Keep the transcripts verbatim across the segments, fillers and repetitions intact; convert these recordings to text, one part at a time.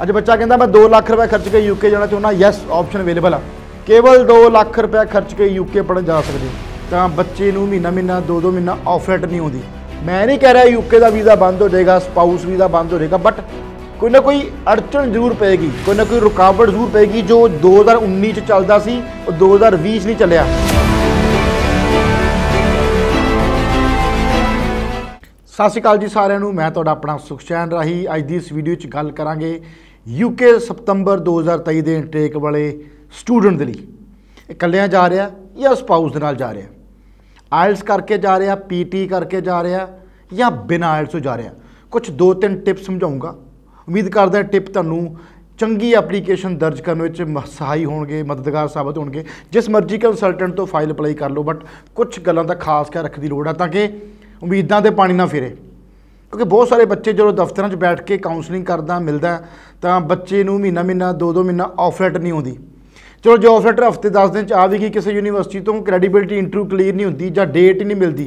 अज बच्चा कहता मैं दो लाख रुपये खर्च के यूके जाना चाहना, यस ऑप्शन अवेलेबल आ। केवल दो लाख रुपये खर्च के यूके पढ़न जा सकते, तो बच्चे महीना महीना दो दो महीना ऑफ लेटर नहीं आती। मैं नहीं कह रहा यूके का वीज़ा बंद हो जाएगा, स्पाउस वीज़ा बंद हो जाएगा, बट कोई ना कोई अड़चन जरूर पेगी, कोई ना कोई रुकावट जरूर पेगी। जो दो हज़ार उन्नीस चलता सी और दो हज़ार बीस नहीं चलिया। सत श्री अकाल जी सारिਆਂ ਨੂੰ, मैं तुहाडा अपना सुखचैन राही। अज की इस वीडियो च गल करांगे यूके सितंबर दो हज़ार तेई के इनटेक वाले स्टूडेंट दे लई इकल्लियां जा रहा या स्पाउस दे नाल जा रहा, आयल्स करके जा रहा, पी टी करके जा रहा या बिना आयल्स जा रहा। कुछ दो तीन टिप्स समझाऊँगा, उम्मीद करदा टिप तुहानूं चंगी एप्लीकेशन दर्ज करने में सहाई होंगे, मददगार साबित होंगे। जिस मर्जी कंसलटेंट तो फाइल अपलाई कर लो, बट कुछ गल्लां दा खास ख्याल रखने की लोड़ है ताकि उम्मीदों के पानी ना फिरे। क्योंकि बहुत सारे बच्चे जो दफ्तर में बैठ के काउंसलिंग करदा मिलदा तो बच्चे नूं महीना महीना दो दो महीना ऑफ लेटर नहीं आती। चलो जो ऑफ लेटर हफ्ते दस दिन आ भी गई, किसी यूनीवर्सिटी तो क्रैडिबिलिटी इंटरव्यू क्लीयर नहीं होंदी जां डेट ही नहीं मिलती,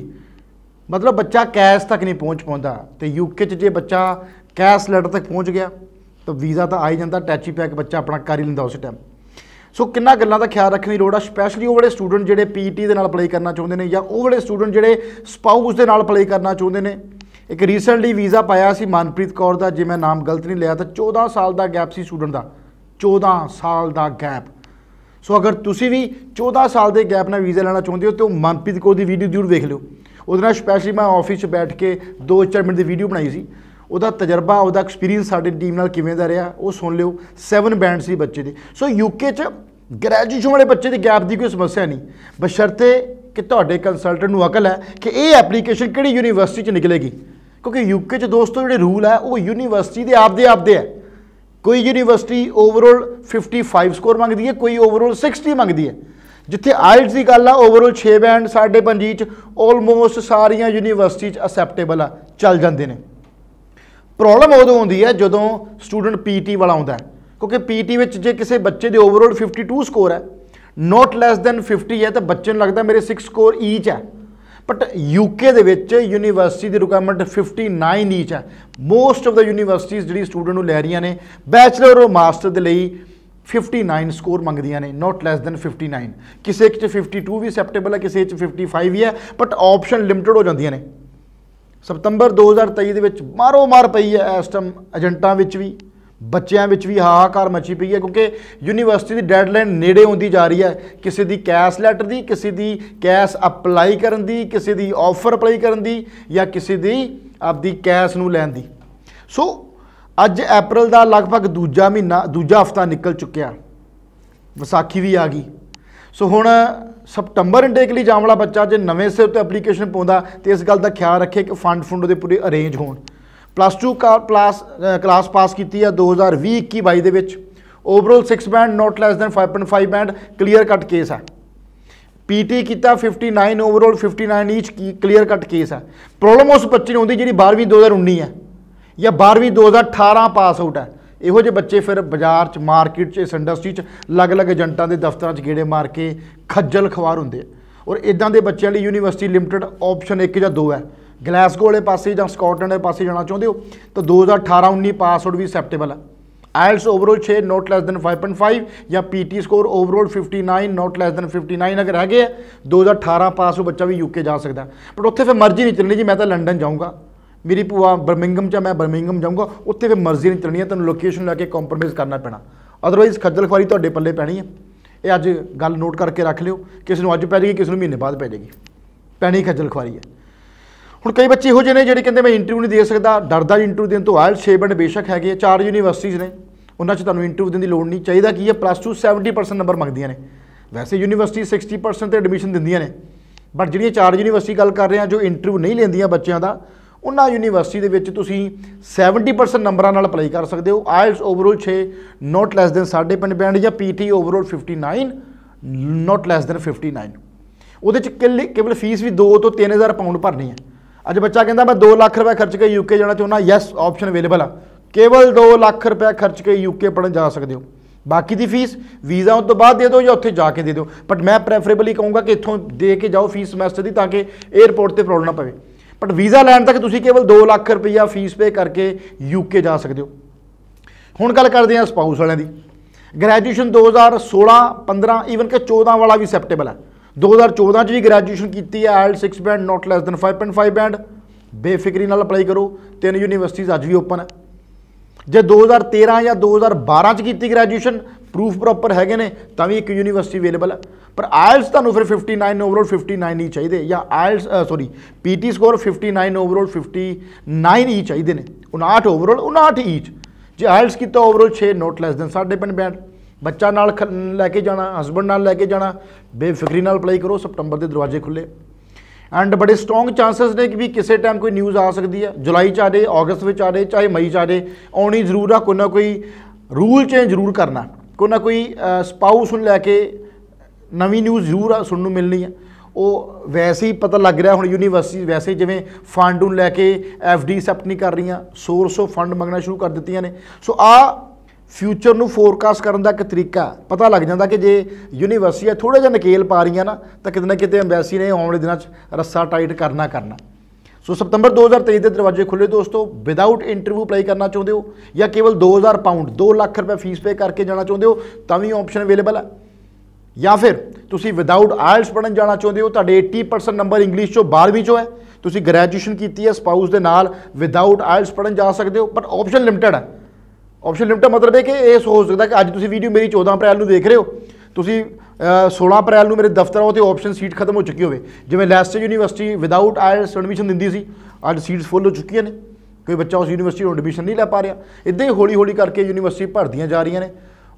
मतलब बच्चा कैस तक नहीं पहुँच पाता। तो यूके जे बच्चा कैस लेटर तक पहुँच गया तो वीज़ा तो आ ही जाता, अटैची पैक बच्चा अपना कर ही लेंदा उस टाइम। सो किन्ना गल्लां दा ख्याल रखने की लड़ है, स्पैशली वो स्टूडेंट जे पी टी के अपलाई करना चाहते हैं या वो स्टूडेंट जे स्पाउस के अपलाई करना चाहते हैं। एक रीसेंटली वीज़ा पाया सी मनप्रीत कौर का, जे मैं नाम गलत नहीं लिया, तो चौदह साल का गैप सी स्टूडेंट का, चौदह साल का गैप। सो अगर तुसी भी चौदह साल के गैप में वीज़ा लेना चाहते हो तो मनप्रीत कौर की वीडियो जरूर देख लियो। उसदे नाल स्पैशली मैं ऑफिस बैठ के दो चार मिनट की वीडियो बनाई सी, उहदा तजर्बा उहदा एक्सपीरियंस साडी टीम नाल किवें दा रहा वो सुन लियो। सैवन बैंड सी बच्चे दे। सो यूके च ग्रैजुएशन वाले बच्चे की गैप की कोई समस्या नहीं, बशर्ते कि तुहाडे कंसलटेंट नूं अकल है कि ये एप्लीकेशन किहड़ी यूनीवर्सिटी च निकलेगी। क्योंकि यूके च दोस्तों जिहड़े रूल है वो यूनीवर्सिटी दे आपदे आपदे है। कोई university overall fifty five score मंगदी है, कोई ओवरऑल सिक्सटी मंगदी है। जिथे आइल्स की गल आ ओवरऑल छे बैंड साढ़े पंजी च ऑलमोस्ट सारिया यूनीवर्सिटी असैप्टेबल आ, चल जाते हैं। प्रॉब्लम उदों आती है जदों स्टूडेंट पी टी वाला आता है, क्योंकि पी टी में जे किसी बच्चे के ओवरऑल फिफ्टी टू स्कोर है, नॉट लैस दैन फिफ्टी है, तो बच्चे को लगता मेरे सिक्स स्कोर ईच है। बट यूके के यूनीवर्सिटी की रिक्वायरमेंट फिफ्टी नाइन ईच है। मोस्ट ऑफ द यूनीवर्सिटीज़ जी स्टूडेंट लै रही ने बैचलर और मास्टर के लिए फिफ्टी नाइन स्कोर मंगदिया ने, not less than fifty nine. किसी फिफ्टी टू भी एक्सेप्टेबल है, किसी फिफ्टी फाइव भी है, बट ऑप्शन लिमिटेड हो जाती ने। सितंबर दो हज़ार तेई के मारो मार पई है, इस टाइम एजेंटों भी बच्चों भी हाहाकार मची पई है, क्योंकि यूनीवर्सिटी की डेडलाइन नेड़े आती जा रही है। किसी की कैस लैटर की, किसी की कैस अपलाई करन दी, किसी की ऑफर अपलाई करन दी या किसी की आपकी कैस नूं लैन दी। सो अज अप्रैल का लगभग दूजा महीना दूजा हफ्ता निकल चुकिया, विसाखी भी आ गई। सो हुण सितंबर इनटेक लिए जाने वाला बच्चा जो नवें सिर तो एप्लीकेशन पाँदा तो इस गल का ख्याल रखे कि फंड फुंड के पूरे अरेंज हो। प्लस टू का प्लास क्लास पास की है दो हज़ार भी इक्की बई के, overall six band not less than five point five band clear cut case है। पी टी किया fifty nine overall fifty nine each clear cut case है। प्रॉब्लम उस बच्चे ने आती जी बारहवीं दो हज़ार उन्नीस है या बारहवीं दो हज़ार अठारह पास आउट है। इहो जे बच्चे फिर बाजार च मार्केट च इस इंडस्ट्री च अलग अलग एजेंटा के दफ्तर च गेड़े मार के खज्जल खवार होंदे। और इदां दे बच्चों लई यूनीवर्सिटी लिमिटेड ऑप्शन एक या दो है। ग्लासगो वाले पासे जां स्कॉटलैंड वाले पासे जाना चाहते हो तो दो हज़ार अठारह उन्नीस पास आउट भी एक्सेप्टेबल है। आयल्स ओवरऑल छे not less than five point five या P T score overall fifty nine not less than fifty nine अगर है दो हज़ार अठारह पास बच्चा भी यूके जा सकता। बट उत्थे फिर मर्जी नहीं चलनी जी मैं तो लंडन जाऊँगा, मेरी भूआ बर्मिंघम च मैं बर्मिंघम जाऊँगा, उत्थे फिर मर्जी नहीं चलनी है, तुहानूं लोकेशन लैके कॉम्प्रोमाइज़ करना पैना, अदरवाइज़ खज्जल खुआरी तुहाडे पल्ले पैनी है। ये अज गल नोट करके रख लिओ, किसी नूं अज पै जाएगी, किसी नूं महीने बाद पै जाएगी, पैनी खज्जल खुआरी है। हुण कई बच्चे इहो जिहे ने जिहड़े कहिंदे मैं इंटरव्यू नहीं दे सकदा, डरदा इंटरव्यू देण तों। आयल छे बैंड बेशक हैगे, चार यूनीवर्सिटीज़ ने, उन्हां च तुहानूं इंटरव्यू देण दी लोड़ नहीं। चाहीदा की है plus two seventy percent number मंगदियां ने, वैसे यूनीवर्सिटी सिक्सटी परसेंट ते एडमिशन दिंदियां ने, बट जिहड़ियां चार यूनीवर्सिटी गल कर रहे हैं जो इंटरव्यू नहीं लैंदियां बच्चों का, उन्होंने यूनीवर्सिटी के सैवनटी परसेंट नंबर अपलाई कर सकते हो। आयल्स ओवरऑल छे नॉट लैस दैन साढ़े पंज बैंड या P T overall fifty nine not less than fifty nine. वो केवल फीस भी दो तो तीन हज़ार पाउंड भरनी है। अज बच्चा कहता मैं दो लाख रुपये खर्च के यूके जाना चाहना, यस ऑप्शन अवेलेबल आ। केवल दो लाख रुपये खर्च के यूके पढ़न जा सकते हो, बाकी की फीस वीज़ा तो बाद दे दो या उत्थे जाके दे दो। बट मैं प्रैफरेबली कहूँगा कि इतों दे के जाओ फीस समैसटर की, ताकि एयरपोर्ट पर प्रॉब्लम ना पवे। बट वीज़ा लैन तक तुसीं केवल दो लाख रुपया फीस पे करके यूके जा सकते हो। हूँ गल करते हैं स्पाउस वालों की। ग्रैजुएशन दो हज़ार सोलह पंद्रह ईवन के चौदह वाला भी एक्सेप्टेबल है। दो हज़ार चौदह भी ग्रैजुएशन की है IELTS six band not less than five point five band बेफिक्री अप्लाई करो। तीन यूनीवर्सिटीज़ अज भी ओपन है। जे दो हज़ार तेरह या दो हज़ार बारह की ग्रैजुएशन प्रूफ प्रॉपर हैगे ने तो भी एक यूनीवर्सिटी अवेलेबल है। पर आयल्स तू फिर fifty nine overall fifty nine ही चाहिए या IELTS sorry P T score fifty nine overall fifty nine ही चाहिए ने उनाहठ ओवरऑल उनाहठ ईच। जो आयल्स किया ओवरऑल छे नॉट लैस दैन साढ़े पंज बैंड। बच्चा नाल लैके जाना हसबैंड नाल लैके जाना बेफिक्री अप्लाई करो। सितंबर के दरवाजे खुले एंड बड़े स्ट्रोंग चांसेस ने कि भी किसी टाइम कोई न्यूज़ आ सकती है। जुलाई आ जाए अगस्त में आ जाए चाहे मई आ जाए आनी जरूर आ। कोई ना कोई रूल चेंज जरूर करना कोई ना कोई स्पाउस हूँ लैके नवी न्यूज़ जरूर सुनने मिलनी है। वो वैसे ही पता लग रहा हूँ यूनीवर्सिटी वैसे ही जिमें फंड हूँ लैके एफ डी एक्सेप्ट नहीं कर रही सोर्स ऑफ फंड मंगना शुरू कर दित्तियां ने। सो आ फ्यूचर नू फोरकास्ट करन दा इक तरीका पता लग जाता कि जे यूनीवर्सिटी थोड़ा जिहा नकेल पा रही ना तो कितने ना कितने एम्बैसी ने आने वाले दिनों रस्सा टाइट करना करना। सो सितंबर दो हज़ार तेईस के दरवाजे खुले दोस्तों। विदाउट इंटरव्यू अप्लाई करना चाहते हो या केवल दो हज़ार पाउंड दो लाख रुपये फीस पे करके जाना चाहते हो तो भी ऑप्शन अवेलेबल है। या फिर तुसी विदाउट आयल्स पढ़न जाना चाहते हो तो एटी परसेंट नंबर इंग्लिश चो बारहवीं चो है। तुसी ग्रैजुएशन की है स्पाउस के नाल विदाउट आयल्स पढ़न जा सकते हो। बट ऑप्शन लिमिटेड है। ऑप्शन लिमिटेड मतलब है कि यह हो सकता है कि अज तुसी वीडियो मेरी चौदह अप्रैल को देख रहे हो तुसी सोलह अप्रैल को मेरे दफ्तर आओ तो ऑप्शन सीट खत्म हो चुकी हो। जिवें Leicester university without IELTS admission दिंदी सी अज सीट्स फुल हो चुकी ने। कोई बच्चा उस यूनीवर्सिटी एडमिशन नहीं लै पा रहा। इदां ही हौली हौली करके यूनीवर्सिटी भरदियां जा रही ने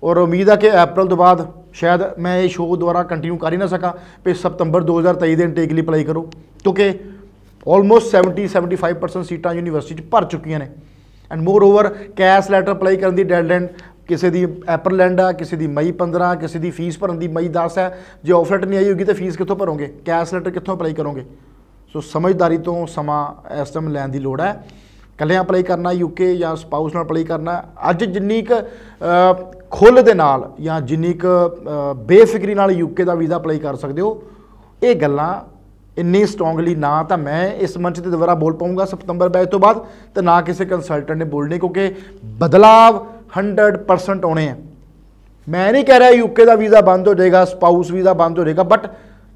और उम्मीद है कि अप्रैल तो बाद शायद मैं ये शो द्वारा कंटिन्यू कर ही ना सका पे सितंबर दो हज़ार तेईस के इंटेक लिए अप्लाई करो क्योंकि almost seventy seventy five percent सीटा यूनीवर्सिटी भर चुकी ने। And moreover CAS letter apply करने की डेडलाइन किसी की अप्रैल एंड है किसी की मई पंद्रह किसी की फीस भरने की मई दस है। जो ऑफ लैटर नहीं आई होगी तो फीस कितों भरोगे कैश लैटर कितों अप्लाई करोगे। सो समझदारी तो समा इस टाइम लैन की लड़ है। कलियां अप्लाई करना यूके या स्पाउस नाल अप्लाई करना अज जिन्नी क खुल दे नाल या जिन्नी क बेफिक्री नाल यूके का वीज़ा अप्लाई कर सकते हो। ये गल्लां इन्नी स्ट्रोंगली ना तो मैं इस मंच के द्वारा बोल पाऊँगा सितंबर बैच तो बाद तो ना किसी कंसल्टेंट ने बोलने क्योंकि बदलाव हंड्रड परसेंट आने हैं। मैं नहीं कह रहा यूके का वीज़ा बंद हो जाएगा स्पाउस वीज़ा बंद हो जाएगा बट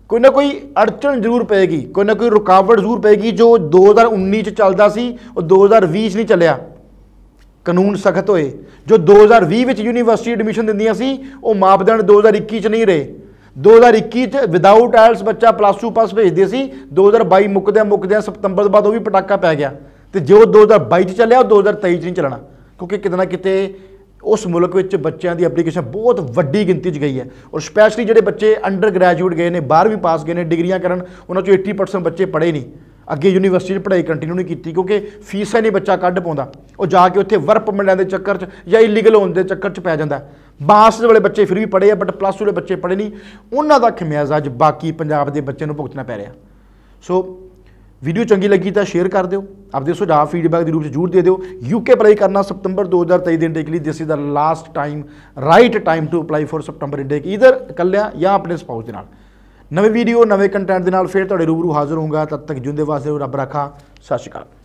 कोई ना कोई अड़चन जरूर पेगी कोई ना कोई रुकावट जरूर पेगी। जो दो हज़ार उन्नीस चलता सी और दो हज़ार बीस नहीं चलिया कानून सख्त होए। जो दो हज़ार भी यूनीवर्सिटी एडमिशन दिंदियां सी वो मापदंड दो हज़ार इक्की नहीं रहे। दो हज़ार इक्की विदाउट आयल्स बच्चा प्लस टू पास भेजते सी दो हज़ार बई मुकद्या मुकद्या सितंबर बाद वो भी पटाका पै गया। तो जो दो हज़ार बई चलिया वो दो हज़ार तेईस नहीं चलना क्योंकि कितना कितने उस मुल्क में बच्चों की एप्लीकेशन बहुत वड्डी गिनती गई है। और स्पैशली जो बच्चे अंडर ग्रैजुएट गए हैं बारहवीं पास गए हैं डिग्रियां करन उन्होंने एटी परसेंट बच्चे पढ़े नहीं अगे यूनीवर्सिटी पढ़ाई कंटिन्यू नहीं की क्योंकि फीसा नहीं बच्चा कढ़ पाता और जाके उत्थे वर्क परमिट के चक्कर च या इलीगल होने के चक्कर च पै जाता है। मास्टर्स वाले बच्चे फिर भी पढ़े है बट प्लस टू वाले बच्चे पढ़े नहीं उन्हों का खमियाजा अज बाकी पंजाब के बच्चों को भुगतना पै रहा। सो वीडियो चंगी लगी तो शेयर कर दो आपके सुझाव फीडबैक के रूप में जरूर दे दो। यूके अप्लाई करना सितंबर दो हज़ार तेईस इंटेक लिए this is the last time right time to apply for September intake इधर कलिया या अपने स्पाउस के नवे वीडियो नवे कंटेंट के फिर रूबरू हाजिर होगा। तब तक जिंदे वास्ते रब रखा। सत श्री अकाल।